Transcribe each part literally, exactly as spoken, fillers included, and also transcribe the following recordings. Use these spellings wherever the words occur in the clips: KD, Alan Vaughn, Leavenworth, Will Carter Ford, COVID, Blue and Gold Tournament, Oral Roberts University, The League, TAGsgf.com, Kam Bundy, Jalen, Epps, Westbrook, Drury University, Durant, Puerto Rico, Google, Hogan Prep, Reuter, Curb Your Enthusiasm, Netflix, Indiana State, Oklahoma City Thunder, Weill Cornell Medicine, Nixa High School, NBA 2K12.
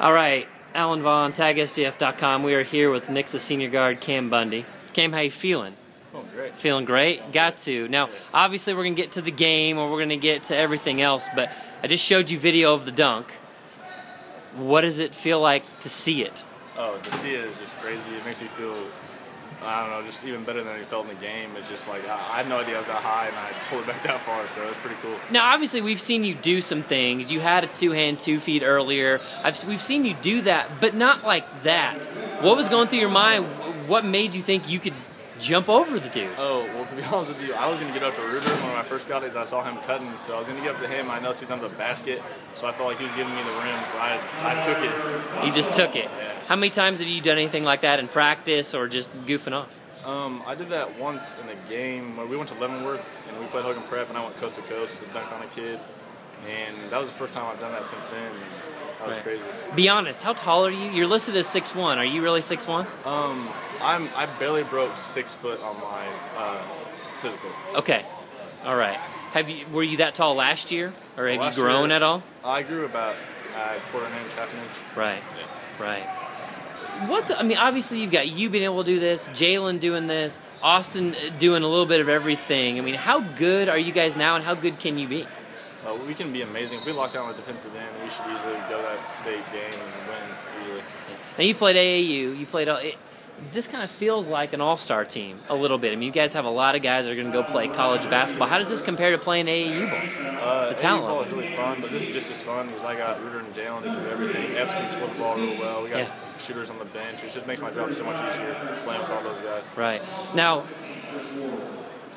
All right, Alan Vaughn, tag s g f dot com. We are here with Nixa senior guard Kam Bundy. Kam, how you feeling? Oh, great. Feeling great? Got to. Now, obviously we're going to get to the game or we're going to get to everything else, but I just showed you video of the dunk. What does it feel like to see it? Oh, to see it is just crazy. It makes you feel, I don't know, just even better than you felt in the game. It's just like, I, I had no idea I was that high, and I pulled it back that far, so it was pretty cool. Now, obviously, we've seen you do some things. You had a two-hand two-feet earlier. I've, we've seen you do that, but not like that. What was going through your mind? What made you think you could jump over the dude? Oh, well, to be honest with you, I was going to get up to Reuter when I first got it, because I saw him cutting, so I was going to get up to him. I noticed he was under the basket, so I felt like he was giving me the rim, so I, I took it. You just took it. Yeah. How many times have you done anything like that in practice or just goofing off? Um, I did that once in a game where we went to Leavenworth, and we played Hogan Prep, and I went coast to coast and dunked on a kid, and that was the first time I've done that since then. That was right. Crazy. Be honest, how tall are you? You're listed as six one. Are you really six one? Um, I'm, I barely broke six foot on my uh, physical. Okay. All right. Have you, were you that tall last year, or have last you grown year, at all? I grew about uh, quarter an inch, half an inch. Right. Yeah. Right. What's, I mean, obviously you've got you being able to do this, Jalen doing this, Austin doing a little bit of everything. I mean, how good are you guys now, and how good can you be? Uh, we can be amazing. If we lock down the defensive end, we should easily go that state game and win easily. Now, you played A A U. You played all, it, this kind of feels like an all-star team a little bit. I mean, you guys have a lot of guys that are going to go play college basketball. How does this compare to playing A A U ball? Uh, the talent A A U ball is really fun, but this is just as fun because I got Reuter and Jalen to do everything. Epps can score the ball real well. We got yeah. shooters on the bench. It just makes my job so much easier playing with all those guys. Right. Now,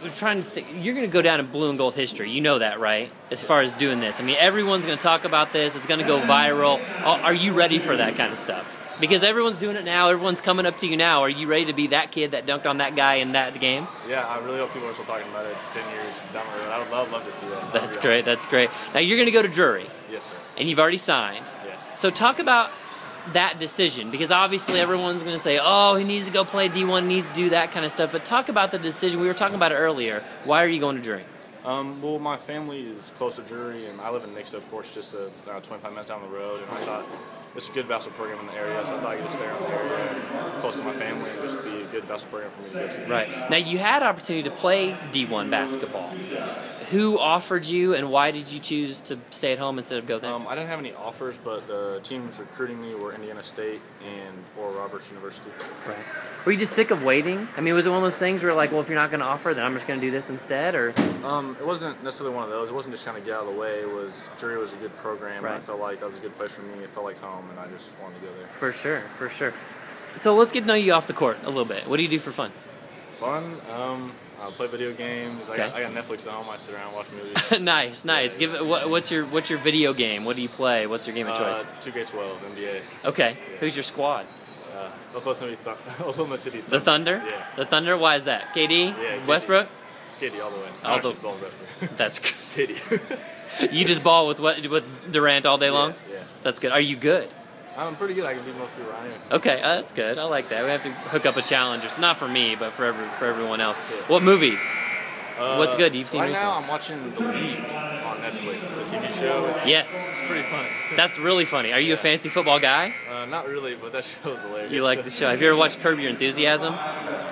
we're trying to think, you're going to go down in Blue and Gold history. You know that, right? As far as doing this. I mean, everyone's going to talk about this. It's going to go viral. Are you ready for that kind of stuff? Because everyone's doing it now. Everyone's coming up to you now. Are you ready to be that kid that dunked on that guy in that game? Yeah, I really hope people are still talking about it ten years down the road. I would love, love to see that. That'd That's great. Awesome. That's great. Now, you're going to go to Drury. Yes, sir. And you've already signed. Yes. So talk about that decision, because obviously everyone's going to say, oh, he needs to go play D one, needs to do that kind of stuff, but talk about the decision. We were talking about it earlier. Why are you going to Drury? Um, well, my family is close to Drury, and I live in Nixa, of course, just a, uh, twenty-five minutes down the road, and I thought it's a good basketball program in the area, so I thought I could just stay around the area close to my family and just be a good basketball program for me to go to. Right. Now, you had opportunity to play D one basketball. Yes. Who offered you, and why did you choose to stay at home instead of go there? Um, I didn't have any offers, but the teams recruiting me were Indiana State and Oral Roberts University. Right. Were you just sick of waiting? I mean, was it one of those things where, like, well, if you're not going to offer, then I'm just going to do this instead? Or um, it wasn't necessarily one of those. It wasn't just kind of get out of the way. It was Drury was a good program. Right. And I felt like that was a good place for me. It felt like home, and I just wanted to go there. For sure, for sure. So let's get to know you off the court a little bit. What do you do for fun? Fun? Um... I play video games. Okay. I, got, I got Netflix on. I sit around and watch movies. Nice, nice. Yeah, yeah. Give what, what's your what's your video game? What do you play? What's your game of choice? Uh, two K twelve, N B A. Okay. Yeah. Who's your squad? Uh, Oklahoma City Thunder. The Thunder? Yeah. The Thunder. Why is that? K D? Yeah. K D. Westbrook? K D all the way. All the ball Westbrook. That's good. K D. You just ball with what with Durant all day long? Yeah, yeah. That's good. Are you good? I'm pretty good. I can beat most people around here. Okay, oh, that's good. I like that. We have to hook up a challenge. It's not for me, but for every, for everyone else. Yeah. What movies? Uh, What's good? You've seen right recently? Right now, I'm watching The League on Netflix. It's a T V show. It's yes. Pretty funny. That's really funny. Are you yeah. a fantasy football guy? Uh, not really, but that show's hilarious. You like the show. Have you ever watched Curb Your Enthusiasm?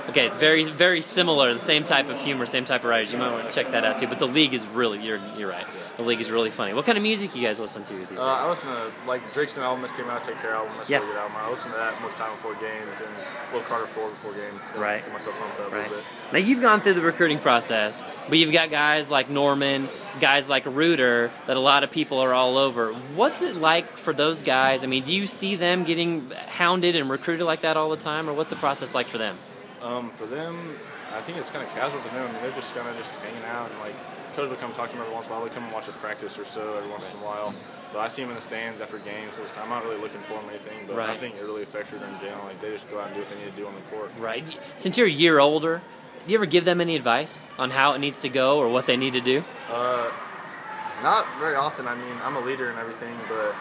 Okay, it's very, very similar. The same type of humor, same type of writers. You might want to check that out too. But The League is really, you're, you're right. The League is really funny. What kind of music you guys listen to these days? Uh, I listen to, like, Drake's new album that came out, Take Care album. That's yeah. a really good album. I listen to that most time before games, and Will Carter Ford before games. Right. Get myself pumped up right. a little bit. Now, you've gone through the recruiting process. But you've got guys like Norman, guys like Reuter, that a lot of people are all over. What's it like for those guys? I mean, do you see them getting hounded and recruited like that all the time, or what's the process like for them? Um, for them, I think it's kind of casual for them. I mean, they're just kind of just hanging out, and like coach will come talk to them every once in a while. They come and watch a practice or so every once in a while. But I see them in the stands after games this time. I'm not really looking for them or anything, but right. I think it really affects them in general. Like, they just go out and do what they need to do on the court. Right. Since you're a year older, do you ever give them any advice on how it needs to go or what they need to do? Uh, not very often. I mean, I'm a leader and everything, but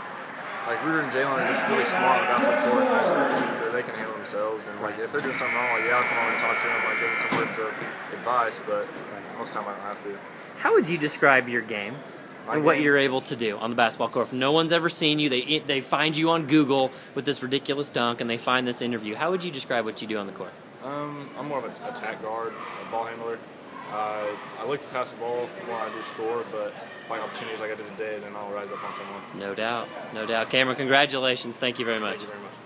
like Reuter and Jalen are just really smart about support. I just think that they can handle themselves, and like if they're doing something wrong, like, yeah, I'll come over and talk to them, like give them some words of advice. But like, most of the time, I don't have to. How would you describe your game? and what you're able to do on the basketball court. If no one's ever seen you, they they find you on Google with this ridiculous dunk, and they find this interview. How would you describe what you do on the court? Um, I'm more of an attack guard, a ball handler. Uh, I like to pass the ball while I do score, but like opportunities like I did today, then I'll rise up on someone. No doubt, no doubt. Cameron, congratulations. Thank you very much. Thank you very much.